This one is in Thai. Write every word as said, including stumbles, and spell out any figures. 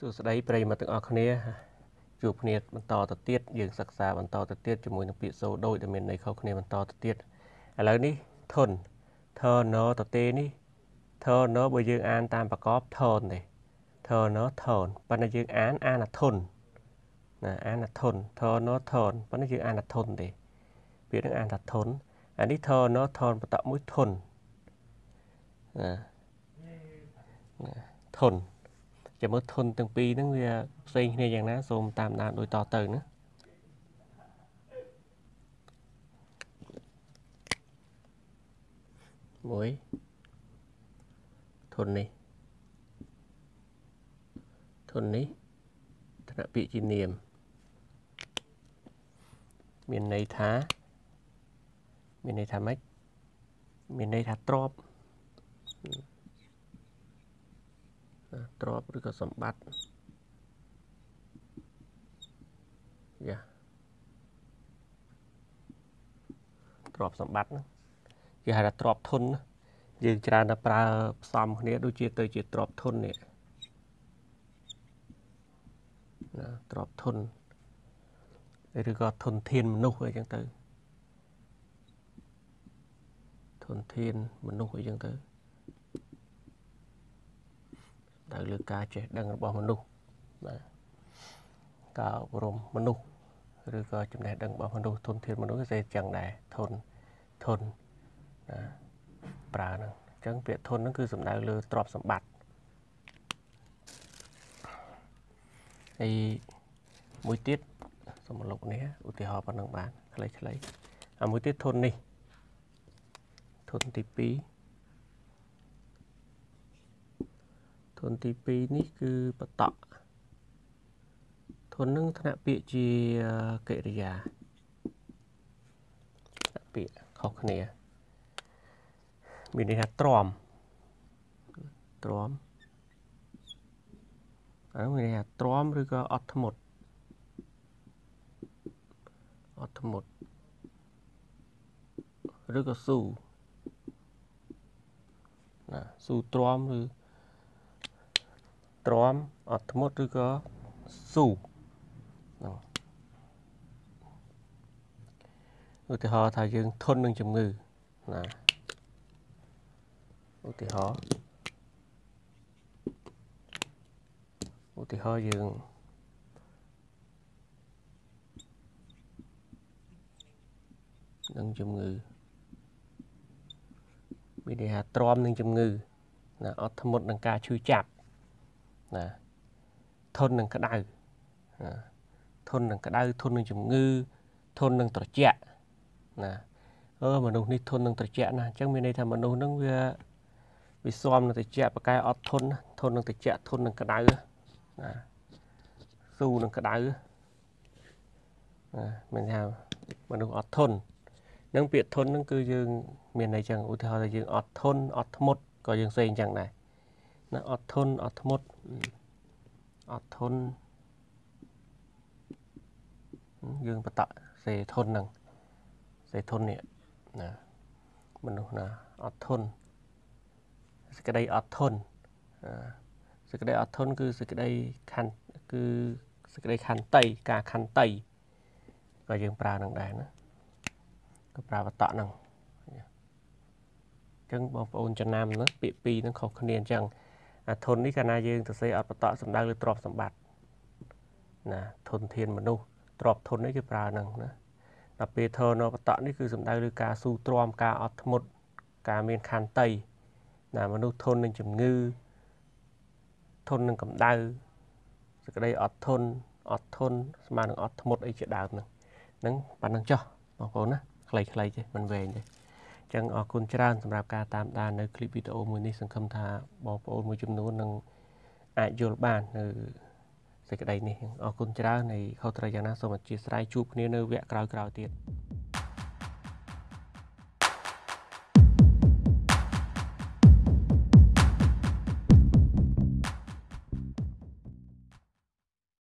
Sự sấy prey mà từng ở khné chụp khné mình to tật tiết dường sặc sà mình to tật tiết cho mùi nọc bị sâu đôi để mình này khâu khné mình to tật tiết à lỡ ní thôn thơ nó tật tê ní thơ nó bây giờ an tam và có thôn này thơ nó thôn ban nay giờ án an là thôn nè an là thôn thơ nó thôn ban nay giờ an là thôn để biết được an là thôn anh đi thơ nó thôn và tạo mũi thôn thônจะเมื่อทนตั้งปีนั่งเรียเซ็งในอย่างนั้นโซมตามนานโดยต่อเติมนะมวยทนนี้ทนนี้ธนปีจีเนียมเมียนในท้าเมียนในท้าแม็กเมียนในท้าตรอบตรอบหรือก็สมบัติอย่าตรอบสมบัตินะคือหาตรอบทุนนะยืนจราปลาซ้ำเนี่ยดูเจตเตยเจตรอบทุนเนี่ยตรอบทุนหรือก็ทุนเทียนมนุษย์อะไรจังเตยทุนเทียนมนุษย์อะไรจังเตยแต่เลือกการเจดังระบบมนุษย์การอบรมมนุษย์หรือก็จำแนกดังระบบมนุษย์ทนเทียนมนุษย์ก็จะจังได้ทนทนปราณจังเปลี่ยนทนนั่นคือสำนักเลือกตรอบสมบัติไอ้มุ้ยติดสมรภูมิเนี่ยอุติหอปันดังบานอะไรเฉยอ่ะมุ้ยติดทนนี่ทนตีปีทนตีปีนี่คือปะตะทนนึงธนปีจีเกริยาธนปีขอกเนียมีในตรอมตรอมแล้วมีในตรอมหรือก็อธมดอธมดหรือก็สู้นะสู้ตรอมหรือตรอมอธมดหรือก็สู่อุติหอทายยังทนหนึ่งจมือนะอุติหออุติหอยังหนึ่งจมือวิธีหาตรอมหนึ่งจมือนะอธมดหนึ่งกาชื่อจับนะทนหนึ่งกระดาษทนหนึ่งกระดาษทนหนึ่งจมงือทนหนึ่งตระเจาะนะเออมนุษย์นี่ทนหนึ่งตระเจาะนะจังมีในทำมนุษย์นั่งเววิซอมหนึ่งตระเจาะปากกายอดทนทนหนึ่งตระเจาะทนหนึ่งกระดาษนะสู้หนึ่งกระดาษนะเหมือนทำมนุษย์อดทนนั่งเปลี่ยนทนนั่งคือยังเหมือนในจังอุทธรยังอดทนอดทมดก็ยังเซ็งจังไหนนะอดทนอดทมดอดทนยืนประตะเสทนหนึ่งเสทนเนี่ยนะมันดูนะอดทนสกได้อดทนสกได้อดทนคือสกได้คันคือสกได้คันไตกาคันไตก็ยืนปลาหนึ่งได้นะก็ปลาประตะหนึ่งจังบอปอนจะนำนะปีปีนั่งขอบคะแนนจังทนนี่ขณะยืนจะใส่อัดประตะสำนักหรือตรอบสมบัตินะทนเทียนมนุษย์ตรอบทนนี่คือปลาหนึ่งนะแต่เปเธอนอประตะนี่คือสำนักหรือการสู้ตรอมการอัดหมดการเมียนคันไตนะมนุษย์ทนหนึ่งจมงือทนหนึ่งกำดาวจะได้อัดทนอัดทนมาหนึ่งอัดหมดไอเจดาวหนึ่งนั่งปานนั่งเจาะบางคนนะใครใครจะมันเวรเลยจังออกคุณจรานสำหรับการตามดานในคลิปวิดีโอมือนี้สังคมทาบอปโอนมือจำนวนหนึ่งอายุบานในสิ่งใดนี่ออกคุณจรานในเขาตรายอย่างนั้นสมัติสไลจูบเนื้อเนื้อแวะกราวกราวเตียน